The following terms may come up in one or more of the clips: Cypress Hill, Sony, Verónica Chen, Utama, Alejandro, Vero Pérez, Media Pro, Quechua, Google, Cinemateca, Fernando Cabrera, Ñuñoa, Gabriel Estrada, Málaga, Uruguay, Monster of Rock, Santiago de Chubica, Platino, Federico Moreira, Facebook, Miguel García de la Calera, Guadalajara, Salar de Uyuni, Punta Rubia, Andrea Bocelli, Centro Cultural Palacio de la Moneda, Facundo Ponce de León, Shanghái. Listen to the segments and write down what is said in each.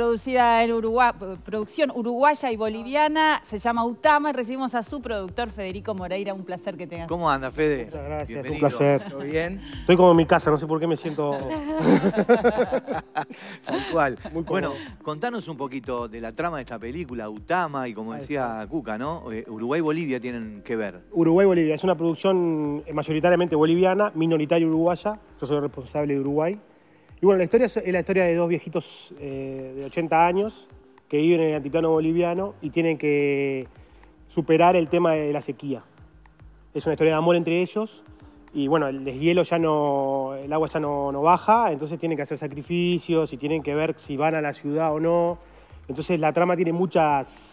producida en Uruguay, producción uruguaya y boliviana, se llama Utama y recibimos a su productor Federico Moreira. Un placer que tengas. ¿Cómo anda, Fede? Muchas gracias, bienvenido. Un placer. ¿Todo bien? Estoy como en mi casa, no sé por qué me siento... Tal cual. Bueno, contanos un poquito de la trama de esta película, Utama, y como decía Cuca, ¿no? Uruguay y Bolivia tienen que ver. Uruguay y Bolivia, es una producción mayoritariamente boliviana, minoritaria uruguaya, yo soy responsable de Uruguay. Y bueno, la historia es la historia de dos viejitos de 80 años que viven en el altiplano boliviano y tienen que superar el tema de la sequía. Es una historia de amor entre ellos y bueno, el deshielo ya no, el agua ya no baja, entonces tienen que hacer sacrificios y tienen que ver si van a la ciudad o no. Entonces la trama tiene muchas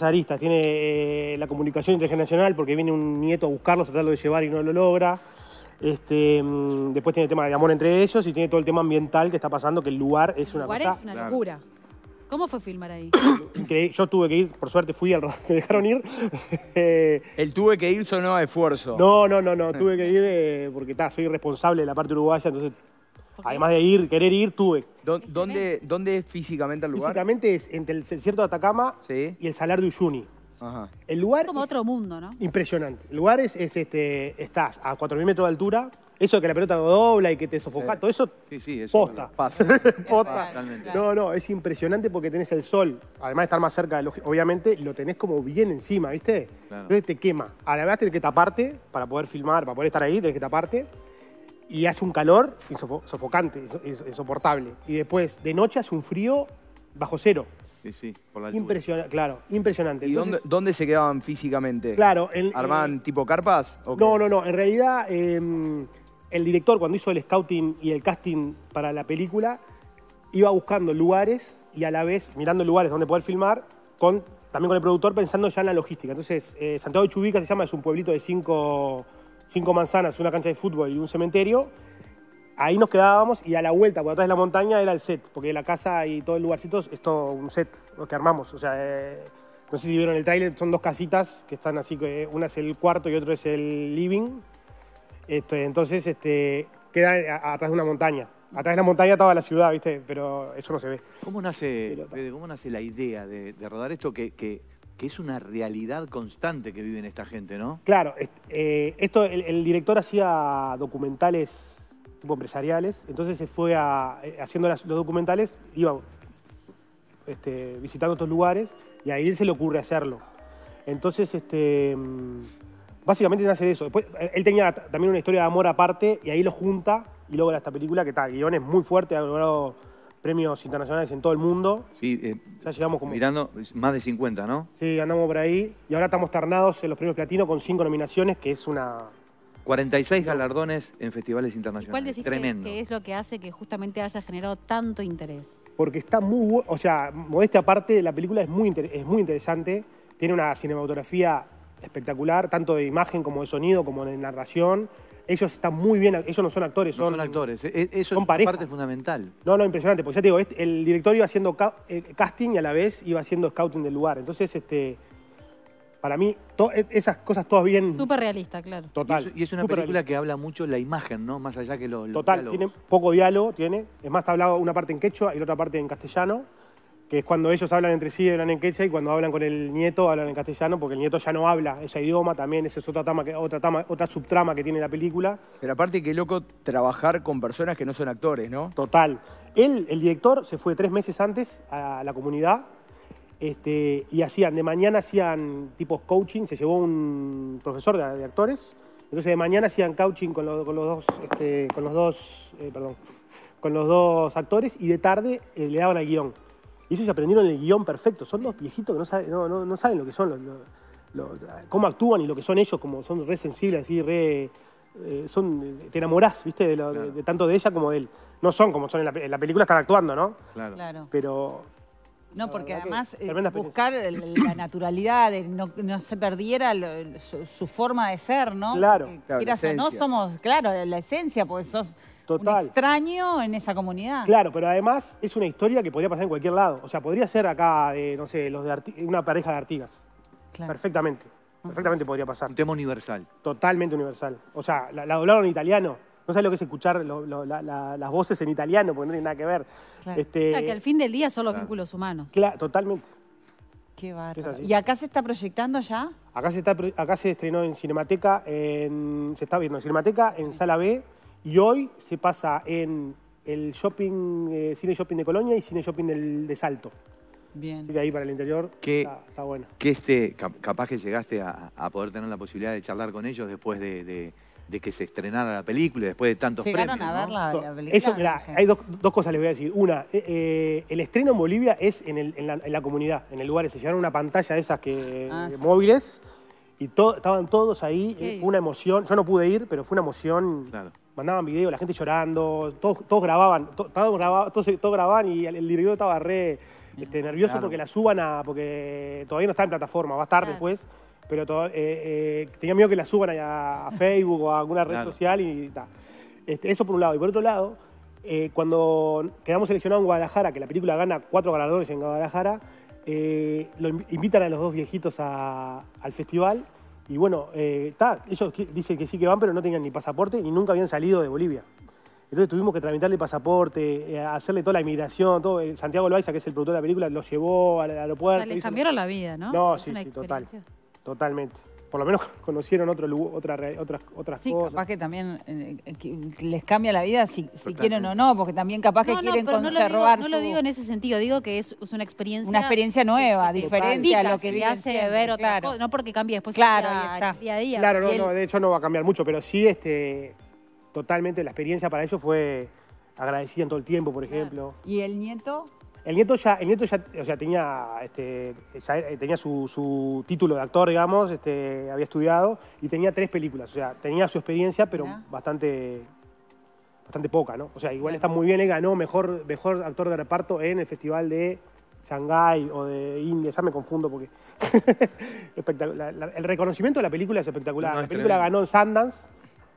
aristas, tiene la comunicación intergeneracional porque viene un nieto a buscarlos, a tratarlo de llevar y no lo logra. Después tiene el tema de amor entre ellos y tiene todo el tema ambiental que está pasando, que el lugar es una cosa... El lugar es una locura. ¿Cómo fue filmar ahí? Yo tuve que ir, por suerte fui al rodaje, me dejaron ir. ¿El tuve que ir sonó a esfuerzo? No, tuve que ir porque soy responsable de la parte uruguaya, entonces además de querer ir, tuve. ¿Dónde es físicamente el lugar? Físicamente es entre el desierto de Atacama y el Salar de Uyuni. Ajá. El lugar como otro mundo, ¿no? Impresionante. El lugar estás a 4.000 metros de altura, eso de que la pelota no dobla y que te sofocás, todo eso, eso posta. Pasa. Posta. No, es impresionante porque tenés el sol, además de estar más cerca, obviamente, lo tenés como bien encima, ¿viste? Claro. Entonces te quema. A la verdad tenés que taparte para poder filmar, para poder estar ahí, tenés que taparte. Y hace un calor sofocante, insoportable. Y después, de noche hace un frío bajo cero. Sí, por la altura. Impresionante. ¿Y entonces, dónde se quedaban físicamente? Claro. ¿Armaban tipo carpas? No. En realidad, el director, cuando hizo el scouting y el casting para la película, iba buscando lugares y a la vez mirando lugares donde poder filmar, también con el productor pensando ya en la logística. Entonces, Santiago de Chubica se llama, es un pueblito de cinco manzanas, una cancha de fútbol y un cementerio. Ahí nos quedábamos y a la vuelta, por atrás de la montaña, era el set. Porque la casa y todo el lugarcito es todo un set que armamos. O sea, no sé si vieron el tráiler, son dos casitas que están así. Una es el cuarto y otro es el living. Entonces queda atrás de una montaña. Atrás de la montaña estaba la ciudad, ¿viste? Pero eso no se ve. ¿Cómo nace la idea de rodar esto que es una realidad constante que viven esta gente, no? Claro. El director hacía documentales... tipo empresariales, entonces se fue haciendo los documentales, iba visitando estos lugares y a él se le ocurre hacerlo. Entonces, básicamente nace de eso. Después, él tenía también una historia de amor aparte y ahí lo junta y logra esta película que está, guión es muy fuerte, ha logrado premios internacionales en todo el mundo. Sí, ya llegamos como... mirando más de 50, ¿no? Sí, andamos por ahí y ahora estamos ternados en los premios Platino con 5 nominaciones, que es una... 46 galardones en festivales internacionales. ¿Cuál decís que es lo que hace que justamente haya generado tanto interés? Porque está muy... O sea, modestia aparte, la película es muy interesante. Tiene una cinematografía espectacular, tanto de imagen como de sonido, como de narración. Ellos están muy bien... Ellos no son actores, son... No son actores. Eso es parte fundamental. No, impresionante. Porque ya te digo, el director iba haciendo casting y a la vez iba haciendo scouting del lugar. Entonces, para mí, esas cosas todas bien... Súper realista, claro. Total. Y es una película realista. Que habla mucho la imagen, ¿no? Más allá que los total, diálogos. Tiene poco diálogo, tiene. Es más, está hablado una parte en quechua y la otra parte en castellano, que es cuando ellos hablan entre sí, hablan en quechua, y cuando hablan con el nieto, hablan en castellano, porque el nieto ya no habla ese idioma también. Esa es otra subtrama que tiene la película. Pero aparte, qué loco trabajar con personas que no son actores, ¿no? Total. Él, el director, se fue 3 meses antes a la comunidad. Y de mañana hacían tipos coaching, se llevó un profesor de actores, entonces de mañana hacían coaching con los dos actores y de tarde le daban el guión. Y ellos aprendieron el guión perfecto, son dos viejitos que no saben lo que son, cómo actúan y lo que son ellos, como son re sensibles, así, te enamorás, ¿viste? De tanto de ella como de él. No son como son en la película, están actuando, ¿no? Claro. Pero... No, porque además buscar la naturalidad, no se perdiera su forma de ser, ¿no? Claro, quieras o no, somos, la esencia, porque sos total. Un extraño en esa comunidad. Claro, pero además es una historia que podría pasar en cualquier lado. O sea, podría ser acá, no sé, una pareja de Artigas. Claro. Perfectamente podría pasar. Un tema universal. Totalmente universal. O sea, la doblaron en italiano. no sabes lo que es escuchar las voces en italiano, porque no tiene nada que ver. Claro. Claro, que al fin del día son los vínculos humanos. Claro, totalmente. Qué bárbaro. ¿Y acá se está proyectando ya? Acá se estrenó en Cinemateca, se está viendo en Cinemateca, en Sala B, y hoy se pasa en el shopping, Cine Shopping de Colonia y Cine Shopping de Salto. Bien. Sí, de ahí para el interior está bueno. Que capaz que llegaste a poder tener la posibilidad de charlar con ellos después de que se estrenara la película, después de tantos premios. Llegaron a ver la película. Eso, hay dos cosas les voy a decir. Una, el estreno en Bolivia es en la comunidad, en el lugar. Se llevaron una pantalla de esas móviles y estaban todos ahí. Fue una emoción. Yo no pude ir, pero fue una emoción. Claro. Mandaban videos, la gente llorando, todos grababan, todos grababan y el director estaba re... nervioso porque la suban porque todavía no está en plataforma, va a estar después, pero tenía miedo que la suban a Facebook o a alguna red social y tal. Eso por un lado. Y por otro lado, cuando quedamos seleccionados en Guadalajara, que la película gana 4 galardones en Guadalajara, lo invitan a los dos viejitos al festival y bueno, ellos dicen que sí que van, pero no tenían ni pasaporte y nunca habían salido de Bolivia. Entonces tuvimos que tramitarle pasaporte, hacerle toda la inmigración, todo. Santiago Loaiza, que es el productor de la película, lo llevó al aeropuerto. Les cambiaron la vida, ¿no? No, sí, totalmente. Por lo menos conocieron otras cosas. Sí, capaz que también les cambia la vida si quieren o no, porque también capaz que quieren conservar su... No lo digo en ese sentido, digo que es una experiencia... Una experiencia nueva, diferente a lo que te hace ver otra cosa, no porque cambie después el día a día. Claro, no, de hecho no va a cambiar mucho, pero sí totalmente, la experiencia para ellos fue agradecida en todo el tiempo, por ejemplo. ¿Y el nieto? El nieto ya o sea, tenía su título de actor, digamos, había estudiado y tenía 3 películas. O sea, tenía su experiencia, pero bastante poca, ¿no? O sea, igual está muy bien, él ganó mejor actor de reparto en el festival de Shanghái o de India, ya me confundo porque... el reconocimiento de la película es espectacular. La película ganó en Sundance.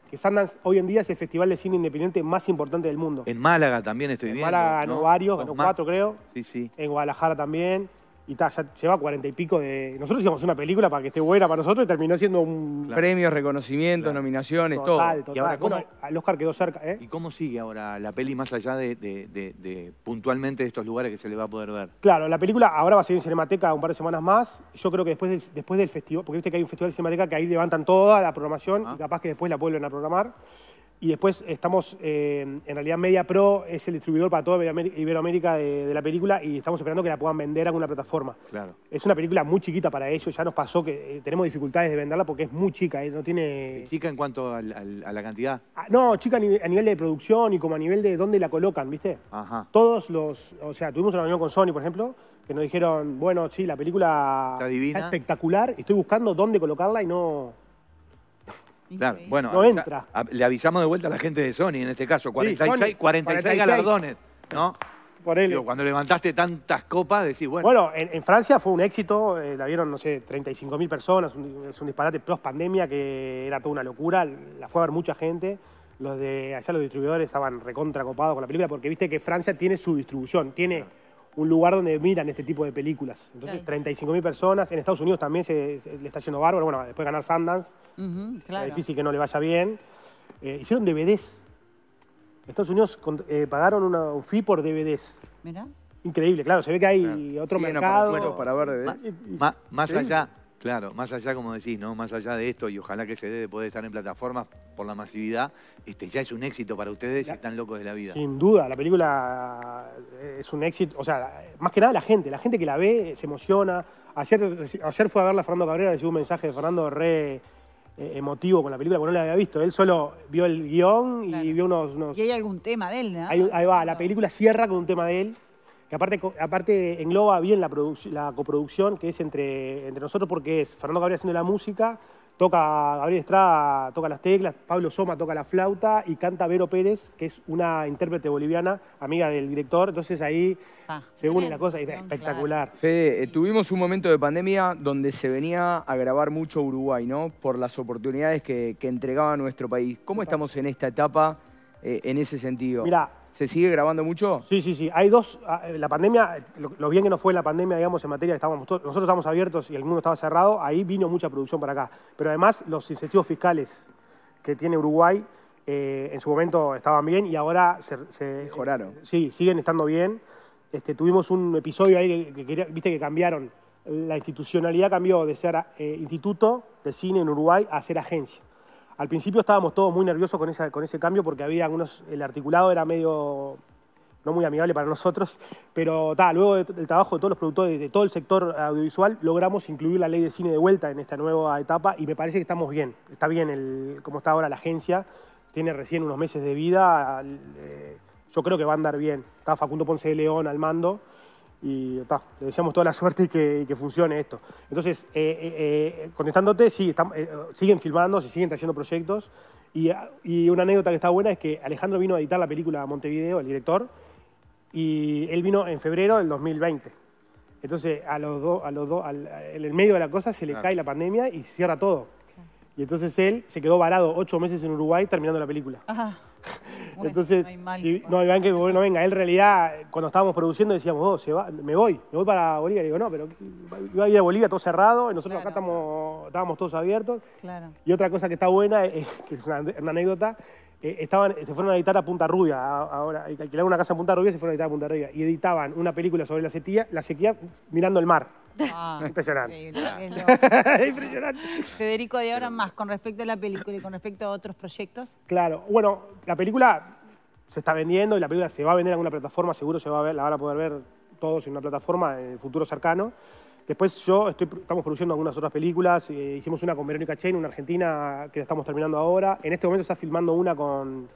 Que Sundance hoy en día es el festival de cine independiente más importante del mundo. En Málaga también estoy viendo. En Málaga ganó varios, ganó 4 creo. Sí, sí. En Guadalajara también. Y ya lleva 40 y pico de... Nosotros hicimos una película para que esté buena para nosotros y terminó siendo un... Premios, reconocimientos, nominaciones, todo. Y ahora, bueno, el Oscar quedó cerca, ¿eh? ¿Y cómo sigue ahora la peli más allá de puntualmente de estos lugares que se le va a poder ver? Claro, la película ahora va a seguir en Cinemateca un par de semanas más. Yo creo que después del festival, porque viste que hay un festival de Cinemateca que ahí levantan toda la programación y capaz que después la vuelven a programar. Y después estamos, en realidad Media Pro es el distribuidor para toda Iberoamérica de la película y estamos esperando que la puedan vender a alguna plataforma. Claro. Es una película muy chiquita para ellos, ya nos pasó que tenemos dificultades de venderla porque es muy chica, no tiene... ¿Chica en cuanto a la cantidad? No, chica a nivel de producción y como a nivel de dónde la colocan, ¿viste? Ajá. O sea, tuvimos una reunión con Sony, por ejemplo, que nos dijeron, bueno, sí, la película está espectacular, estoy buscando dónde colocarla y no... Claro, bueno, no entra. Le avisamos de vuelta a la gente de Sony, en este caso, 46 galardones, ¿no? Por él. Digo, cuando levantaste tantas copas, decís, bueno... Bueno, en Francia fue un éxito, la vieron, no sé, 35.000 personas, es un disparate post-pandemia que era toda una locura, la fue a ver mucha gente, los de allá, los distribuidores, estaban recontracopados con la película, porque viste que Francia tiene su distribución, tiene un lugar donde miran este tipo de películas. Entonces, 35.000 personas, en Estados Unidos también se le está yendo bárbaro, bueno, después de ganar Sundance, es difícil que no le vaya bien. Hicieron DVDs. Estados Unidos pagaron un fee por DVDs. Mirá. Increíble, claro, se ve que hay otro mercado. Bueno, para ver DVDs. Más allá, claro, más allá, como decís, ¿no? Más allá de esto, y ojalá que se dé de poder estar en plataformas por la masividad, ya es un éxito para ustedes y están locos de la vida. Sin duda, la película es un éxito. O sea, más que nada la gente que la ve se emociona. Ayer fue a verla Fernando Cabrera, recibió un mensaje de Fernando emotivo con la película, porque no la había visto. Él solo vio el guión y vio unos... Y hay algún tema de él, ¿no? Ahí va, la película cierra con un tema de él, que aparte engloba bien la coproducción que es entre nosotros, porque es Fernando Cabrera haciendo la música, Gabriel Estrada toca las teclas, Pablo Soma toca la flauta y canta Vero Pérez, que es una intérprete boliviana, amiga del director. Entonces ahí se une la cosa y es espectacular. Fede, tuvimos un momento de pandemia donde se venía a grabar mucho Uruguay, ¿no? Por las oportunidades que entregaba nuestro país. ¿Cómo estamos en esta etapa en ese sentido? Mirá, ¿se sigue grabando mucho? Sí. Hay dos... La pandemia, lo bien que nos fue la pandemia, digamos, en materia de nosotros estábamos abiertos y el mundo estaba cerrado, ahí vino mucha producción para acá. Pero además, los incentivos fiscales que tiene Uruguay En su momento estaban bien y ahora mejoraron. Sí, siguen estando bien. Tuvimos un episodio ahí que viste que cambiaron. La institucionalidad cambió de ser instituto de cine en Uruguay a ser agencia. Al principio estábamos todos muy nerviosos con ese cambio porque había algunos... El articulado era medio... no muy amigable para nosotros, pero luego del trabajo de todos los productores, de todo el sector audiovisual, logramos incluir la ley de cine de vuelta en esta nueva etapa y me parece que estamos bien. Está bien como está ahora la agencia, tiene recién unos meses de vida, yo creo que va a andar bien. Está Facundo Ponce de León al mando y le deseamos toda la suerte y que funcione esto. Entonces, contestándote, sí, siguen filmando, se siguen trayendo proyectos y una anécdota que está buena es que Alejandro vino a editar la película a Montevideo, el director, y él vino en febrero del 2020. Entonces, en el medio de la cosa se le cae la pandemia y se cierra todo. Claro. Y entonces él se quedó varado 8 meses en Uruguay terminando la película. Ajá. Bueno, entonces, no venga. Él, en realidad, cuando estábamos produciendo, decíamos, me voy para Bolivia. Le digo, no, pero iba a ir a Bolivia todo cerrado, y nosotros acá estábamos todos abiertos. Claro. Y otra cosa que está buena, que es una anécdota, se fueron a editar a Punta Rubia, ahora alquilaron una casa en Punta Rubia, se fueron a editar a Punta Rubia y editaban una película sobre la sequía mirando el mar. Ah, impresionante. Sí, impresionante. Federico, de ahora más, con respecto a la película y con respecto a otros proyectos. Claro, bueno, la película se está vendiendo y la película se va a vender en alguna plataforma, seguro la van a poder ver todos en una plataforma en el futuro cercano. Después estamos produciendo algunas otras películas, hicimos una con Verónica Chen, una argentina que la estamos terminando ahora. En este momento está filmando una con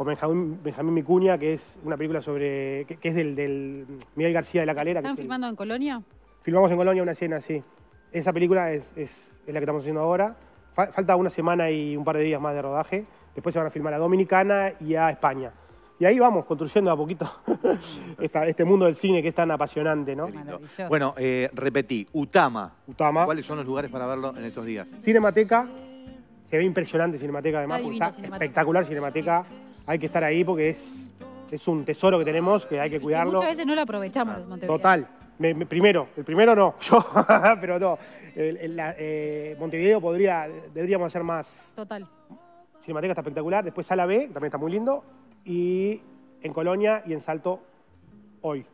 Benjamín Micuña, que es una película que es del Miguel García de la Calera. ¿Están filmando en Colonia? Filmamos en Colonia una escena, sí. Esa película es la que estamos haciendo ahora. Falta una semana y un par de días más de rodaje. Después se van a filmar a Dominicana y a España. Y ahí vamos, construyendo a poquito este mundo del cine que es tan apasionante, ¿no? Bueno, repetí, Utama. ¿Cuáles son los lugares para verlo en estos días? Cinemateca, se ve impresionante Cinemateca, además, está espectacular Cinemateca. Hay que estar ahí porque es un tesoro que tenemos, que hay que cuidarlo. Muchas veces no lo aprovechamos, Montevideo. Total. El primero no, pero no. Montevideo deberíamos hacer más. Total. Cinemateca está espectacular, después Sala B, también está muy lindo. Y en Colonia y en Salto hoy.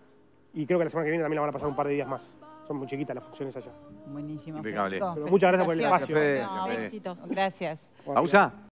Y creo que la semana que viene también la van a pasar un par de días más. Son muy chiquitas las funciones allá. Buenísimo. Impecable. Muchas gracias por el espacio. Éxitos. Gracias. ¿Pausa?